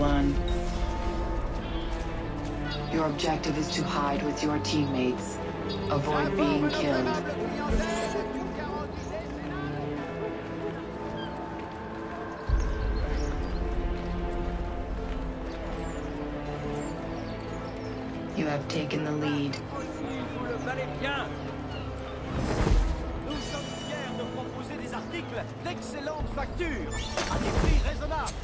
one. Your objective is to hide with your teammates. Avoid being killed. You have taken the lead. Nous sommes fiers de proposer des articles d'excellente facture, à des prix raisonnables.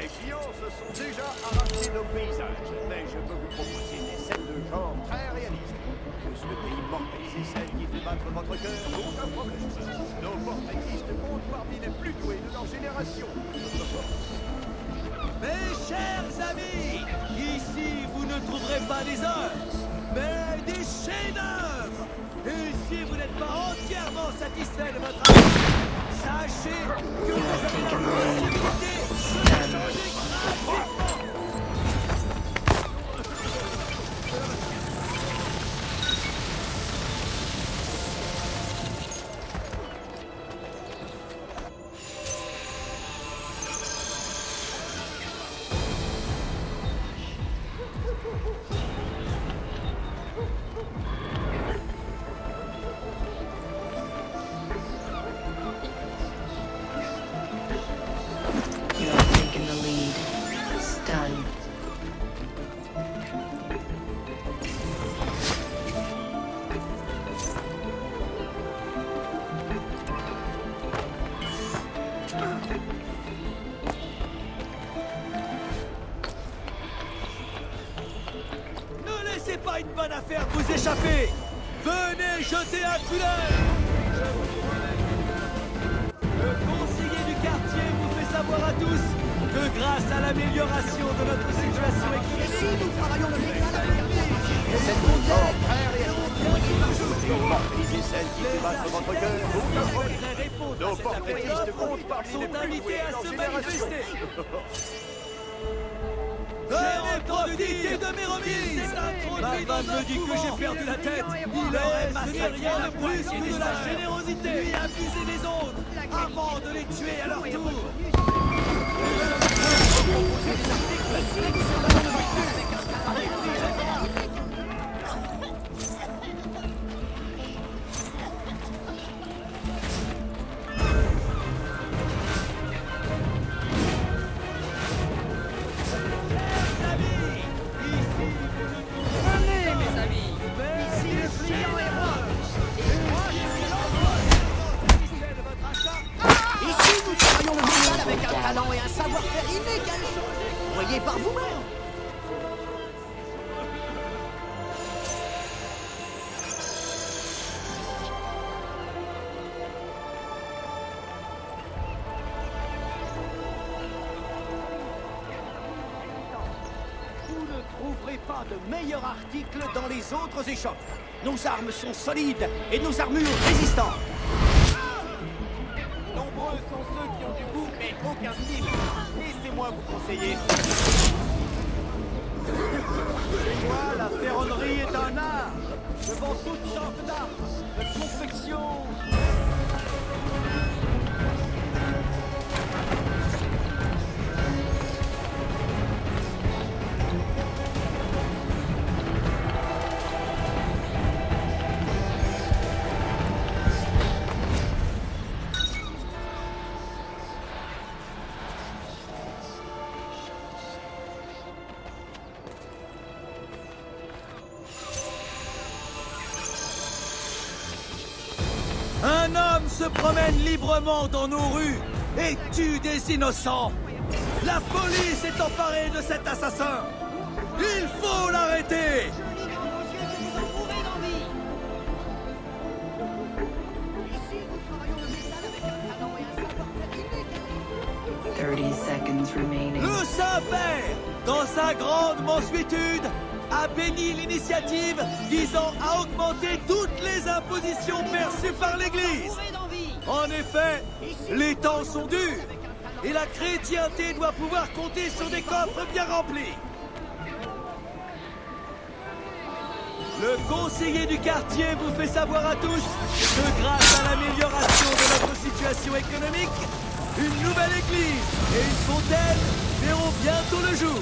Les clients se sont déjà arrachés nos paysages, mais je peux vous proposer des scènes de genre très réalistes. Plus le pays porte ces scènes qui fait battre votre cœur, aucun problème. Nos portes existent compte parmi les plus doués de leur génération. Mes chers amis, ici vous ne trouverez pas des œuvres, mais des chefs-d'œuvre. Et si vous n'êtes pas entièrement satisfait de votre avis, sachez que vous avez la possibilité de changer gratuitement. Affaire vous échapper. Venez jeter un coup d'œil. Le conseiller du quartier vous fait savoir à tous que grâce à l'amélioration de notre situation économique, nous travaillons le mieux à la permis. Cette montagne est celle qui battre votre cœur. Nos portrétistes comptent parmi les plus invités à se manifester. Profitez de mes remises. Barban me dit que j'ai perdu la tête. Il aurait masqué rien de plus que de la générosité. Lui abuser les autres avant de les tuer à leur tour. Meilleur article dans les autres échoppes. Nos armes sont solides et nos armures résistantes. Nombreux sont ceux qui ont du goût mais aucun style. Laissez-moi vous conseiller. Chez moi, la ferronnerie est un art. Je vends toutes sortes d'armes, de confection. Se promène librement dans nos rues et tue des innocents. La police est emparée de cet assassin. Il faut l'arrêter. Le Saint-Père, dans sa grande mansuétude, a béni l'initiative visant à augmenter toutes les impositions perçues par l'Église. En effet, les temps sont durs et la chrétienté doit pouvoir compter sur des coffres bien remplis. Le conseiller du quartier vous fait savoir à tous que grâce à l'amélioration de notre situation économique, une nouvelle église et une fontaine verront bientôt le jour.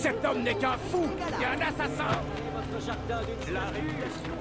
Cet homme n'est qu'un fou et un assassin. La réputation.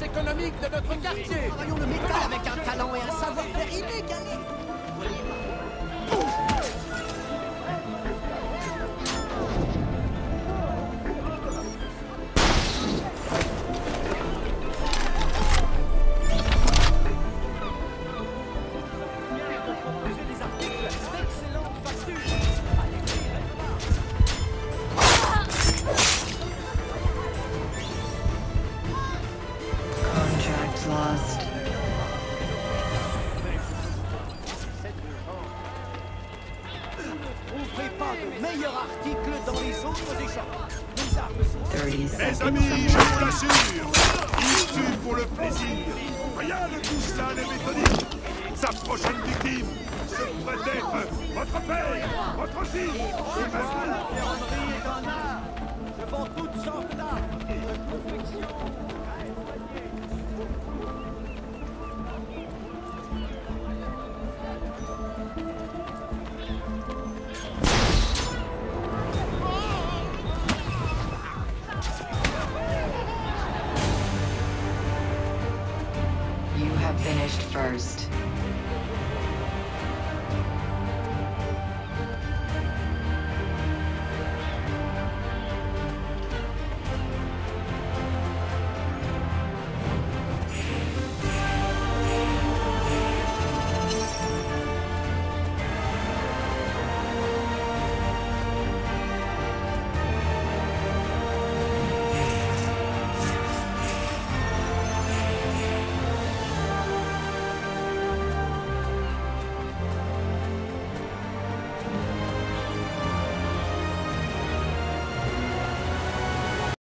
Économique de notre quartier. Nous travaillons le métal avec un talent et un savoir-faire inégalé. Votre père, votre fille, c'est pas ça la ferronnerie est en art. devant toute sorte d'armes, de confections.